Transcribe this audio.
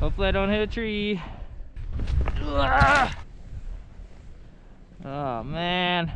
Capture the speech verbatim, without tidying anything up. Hopefully I don't hit a tree. Ugh. Oh man.